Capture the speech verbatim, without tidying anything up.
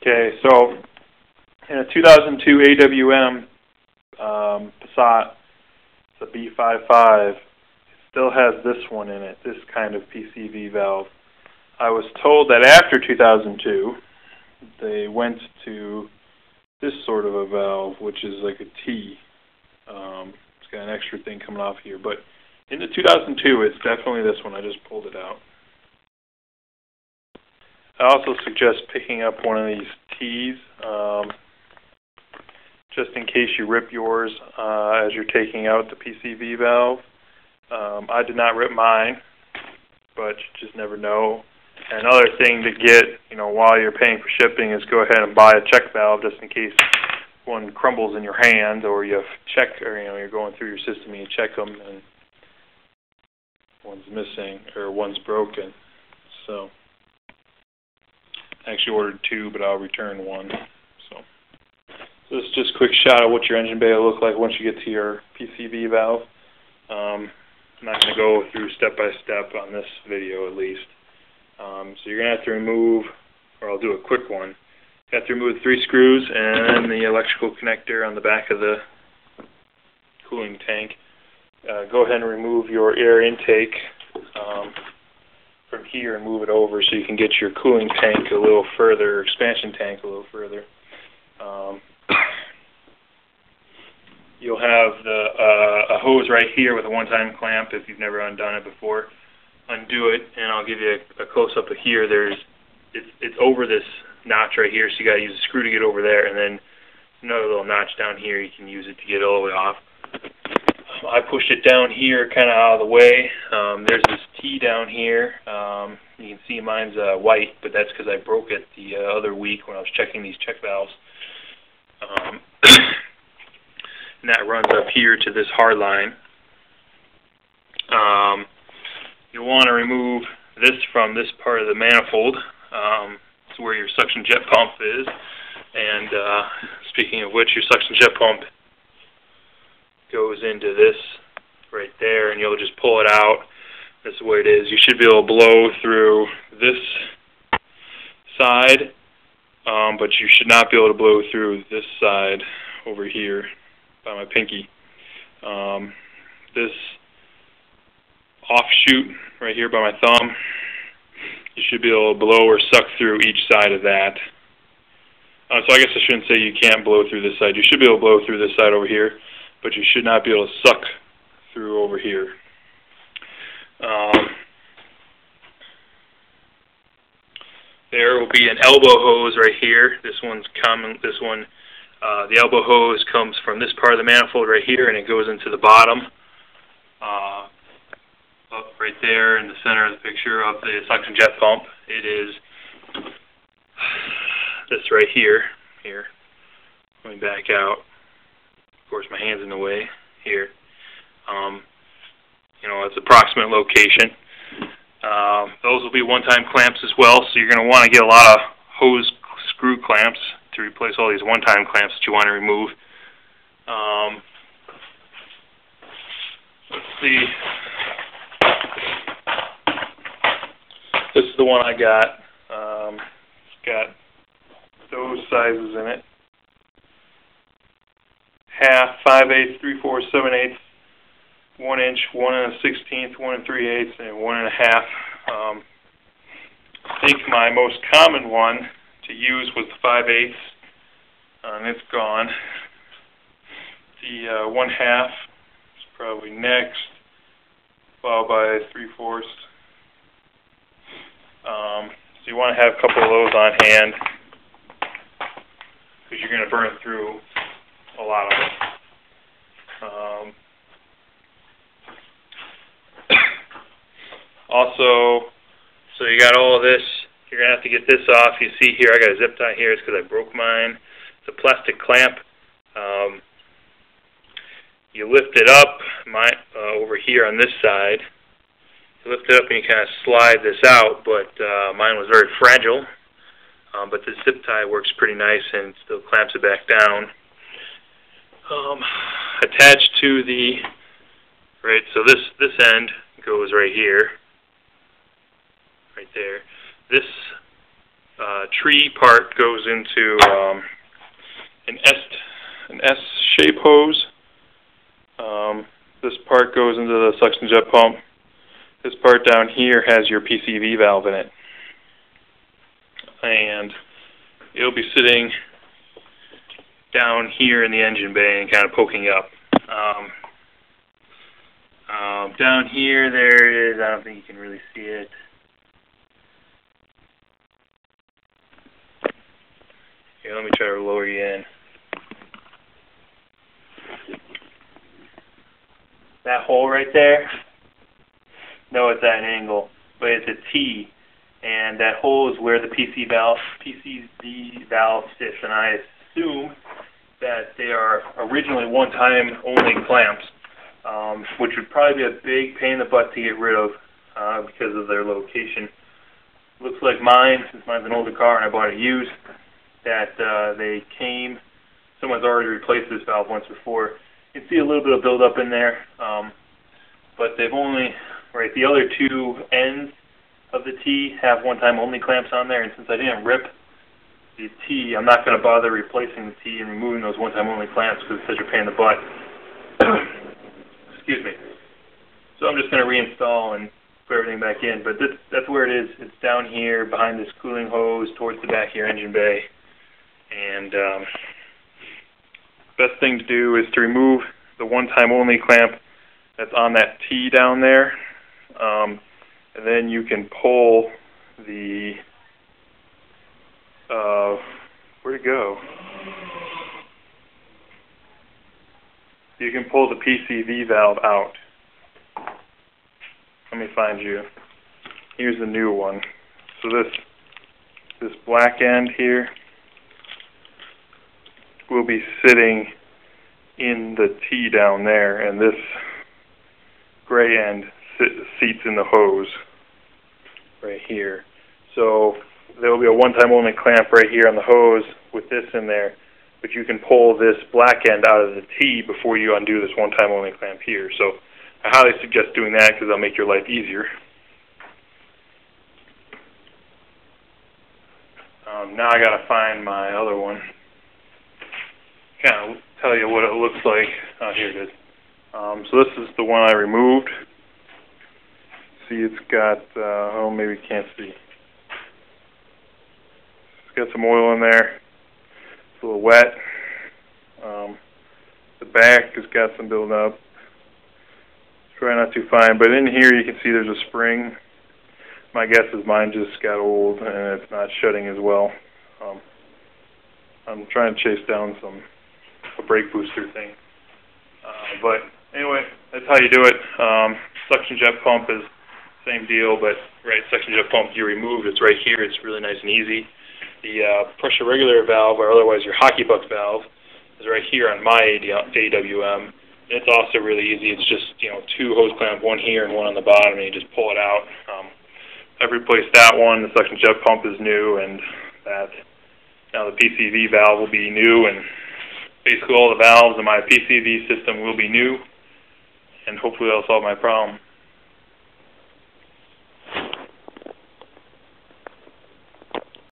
Okay, so in a two thousand two A W M um, Passat, it's a B fifty-five, it still has this one in it, this kind of P C V valve. I was told that after two thousand two, they went to this sort of a valve, which is like a T. Um, it's got an extra thing coming off here, but in the two thousand two, it's definitely this one. I just pulled it out. I also suggest picking up one of these T's, um, just in case you rip yours uh, as you're taking out the P C V valve. Um, I did not rip mine, but you just never know. Another thing to get, you know, while you're paying for shipping is go ahead and buy a check valve just in case one crumbles in your hand, or you check, or you know, you're going through your system and you check them and one's missing or one's broken. So, I actually ordered two, but I'll return one. So, so this is just a quick shot of what your engine bay will look like once you get to your P C V valve. Um, I'm not going to go through step by step on this video, at least. Um, so you're going to have to remove, or I'll do a quick one, you have to remove the three screws and the electrical connector on the back of the cooling tank. Uh, go ahead and remove your air intake um, from here and move it over so you can get your cooling tank a little further, expansion tank a little further. Um, you'll have the, uh, a hose right here with a one-time clamp if you've never undone it before. Undo it, and I'll give you a, a close-up of here. There's, it's, it's over this notch right here, so you got to use a screw to get over there, and then another little notch down here. You can use it to get it all the way off. I pushed it down here, kind of out of the way. Um, there's this T down here. Um, you can see mine's uh, white, but that's because I broke it the uh, other week when I was checking these check valves. Um, and that runs up here to this hard line. Um, You'll want to remove this from this part of the manifold. Um, it's where your suction jet pump is. And uh, speaking of which, your suction jet pump goes into this right there, and you'll just pull it out. That's the way it is. You should be able to blow through this side, um, but you should not be able to blow through this side over here by my pinky. Um, this offshoot right here by my thumb, you should be able to blow or suck through each side of that. Uh, so I guess I shouldn't say you can't blow through this side. You should be able to blow through this side over here, but you should not be able to suck through over here. Um, there will be an elbow hose right here. This one's common. This one, uh, the elbow hose comes from this part of the manifold right here, and it goes into the bottom. Uh, Up right there in the center of the picture of the suction jet pump. It is this right here. Here. Let me back out. Of course, my hand's in the way. Here. Um, you know, it's approximate location. Um, those will be one-time clamps as well, so you're going to want to get a lot of hose screw clamps to replace all these one-time clamps that you want to remove. Um, let's see. This is the one I got. Um, it's got those sizes in it: half, five eighths, three fourths, seven eighths, one inch, one and a sixteenth, one and three eighths, and one and a half. Um, I think my most common one to use was the five eighths, uh, and it's gone. The uh, one half is probably next, followed by three fourths. Um, so you want to have a couple of those on hand because you're going to burn through a lot of them. Um, also, so you got all of this. You're going to have to get this off. You see here, I got a zip tie here. It's because I broke mine. It's a plastic clamp. Um, you lift it up my, uh, over here on this side. You lift it up and you kind of slide this out, but uh, mine was very fragile. Um, but the zip tie works pretty nice and still clamps it back down. Um, attached to the right, so this this end goes right here, right there. This uh, tree part goes into um, an S an S shape hose. Um, this part goes into the suction jet pump. This part down here has your P C V valve in it, and it'll be sitting down here in the engine bay and kind of poking up. Um, um, down here, there it is. I don't think you can really see it. Here, let me try to lower you in. That hole right there, no, it's at an angle, but it's a T, and that hole is where the P C valve, P C V valve sits, and I assume that they are originally one-time only clamps, um, which would probably be a big pain in the butt to get rid of uh, because of their location. Looks like mine, since mine's an older car and I bought it used, that uh, they came, someone's already replaced this valve once before. You can see a little bit of buildup in there, um, but they've only, right, the other two ends of the T have one-time only clamps on there, and since I didn't rip the T, I'm not going to bother replacing the T and removing those one-time only clamps because it's such a pain in the butt. Excuse me. So I'm just going to reinstall and put everything back in, but that's, that's where it is. It's down here behind this cooling hose towards the back of your engine bay, and um, best thing to do is to remove the one-time only clamp that's on that T down there, um, and then you can pull the, uh, where'd it go? You can pull the P C V valve out. Let me find you. Here's the new one. So this, this black end here will be sitting in the T down there, and this gray end seats in the hose right here. So there will be a one-time only clamp right here on the hose with this in there, but you can pull this black end out of the T before you undo this one-time only clamp here. So I highly suggest doing that because that'll make your life easier. Um, now I gotta find my other one. Kind of tell you what it looks like. Oh, here it is. Um, so this is the one I removed. See, it's got, uh, oh, maybe you can't see. It's got some oil in there. It's a little wet. Um, the back has got some buildup. It's probably not too fine, but in here you can see there's a spring. My guess is mine just got old and it's not shutting as well. Um, I'm trying to chase down some a brake booster thing. Uh, but anyway, that's how you do it. Um, suction jet pump is same deal, but right, suction jet pump you removed, it's right here, it's really nice and easy. The uh, pressure regulator valve, or otherwise your hockey puck valve, is right here on my A W M. It's also really easy. It's just, you know, two hose clamps, one here and one on the bottom, and you just pull it out. Um, I've replaced that one. The suction jet pump is new, and that. Now the P C V valve will be new, and basically all the valves in my P C V system will be new, and hopefully that'll solve my problem.